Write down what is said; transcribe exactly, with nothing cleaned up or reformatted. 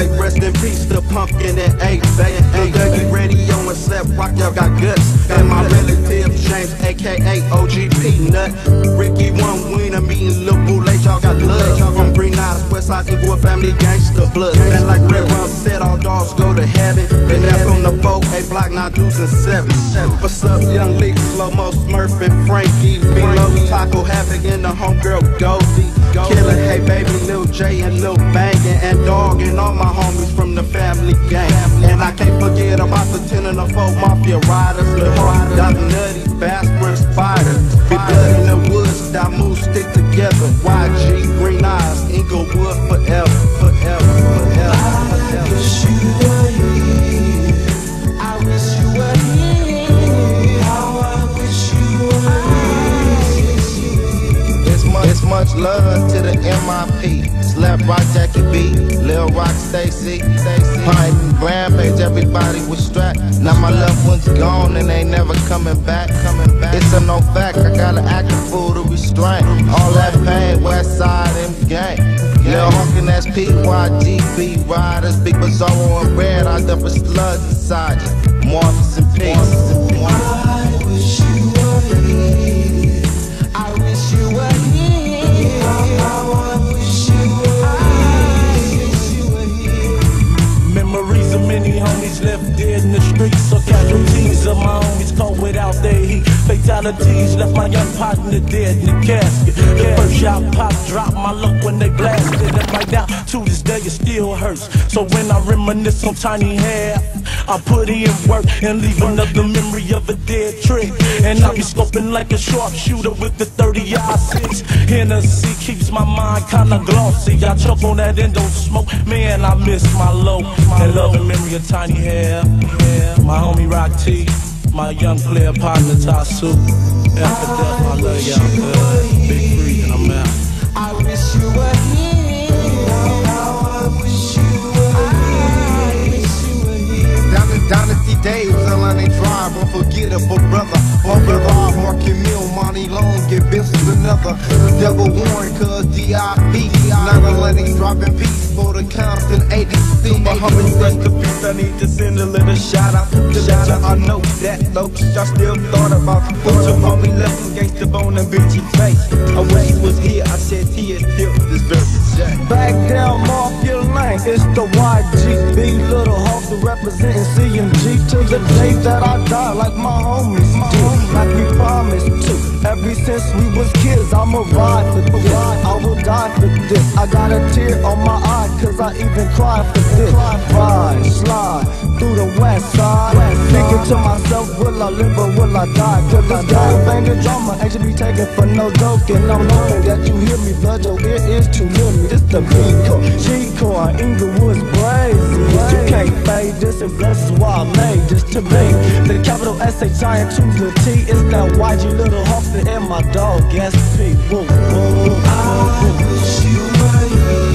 say rest in peace to Pumpkin and A-Bay. And Dougie Radio and Slap Rock, y'all got guts. And my relative James, a k a. O G Peanut. Ricky One Wiener meeting Lil Boulay, y'all got love. Y'all gon' bring out Westside Eagle family gangsta blood. And like Red Rum said, all dogs go to heaven. And that's on the boat, a block nine dudes and seven. What's up, Young Leak, Slow-Mo, Smurf, and Frankie. Below Taco Havoc and the homegirl Goldie. Killer, Hey Baby, Lil J and Lil Bangin', and Dog and all my homies from the family gang. And I can't forget about the ten and the four mafia riders. The hard, the nutty, bastard spiders. Be blood in the woods, that move stick together. Y G, Green Eyes, Inglewood forever, forever, forever, forever. I wish you were here. I wish you were here. It's much love to the M I P, Slap Rock, Jackie B, Lil Rock, Stacy, Pipe, Rampage, everybody was strapped. Now my loved one's gone and they never coming back. Coming back. It's a no fact, I gotta act a fool to restrain all that pain, West Side and gang. Lil' honkin' ass P Y G B riders, Big Bizarro and Red, I dump a slugs inside you. Marvelous and peace. I wish you were here. I wish you were here. Memories of many homies left dead in the streets. So casualties of my homies caught without their heat. Fatalities left my young partner dead in the casket. The first shot pop dropped my luck when they blasted. And right now, to this day, it still hurts. So when I reminisce on Tiny Hair, I put in work and leave another memory of a dead trick. And I be scoping like a sharpshooter with the thirty I six. Hennessy keeps my mind kinda glossy. I choke on that endo smoke, man, I miss my low. And love and memory of Tiny Hair, my homie Rock T, my young player partner Tasu. After that, I love y'all. Big three, and I'm out. I wish you were here. Dynasty days, L N A Drive, unforgettable brother. Bunker Rob, Mark Camille, Monty Long, get Benson's another. Devil Warren, cuz D I B. nine eleven dropping beats for the Compton A D C. My homies rest in peace, I need to send a little shout out. Shout out, I know that low, I still thought about. But your homie left him, gangsta bone and bitchy face. I wish he was here, I said he is still this very jack. Back down, Mark, your lane, it's the Y G B. Little Hawks representing C. To the day that I die, like my homies do, like we promised to. Ever since we was kids, I'ma ride for this. I will die for this. I got a tear on my eye, cause I even cried for this. Ride, slide through the West Side. Thinking to myself, will I live or will I die? Cause this gangbanging drama ain't should be taken for no joke. And I'm hoping that you hear me, blood, your ear is too near me. This the B-Core, G-Core, Inglewood's crazy. You can't fade this, and that's why I made this to me. The capital S H I and two to the T. It's that Y G Little Hoffman and my dog S P. Woo, woo, woo, woo, woo. I wish you were here.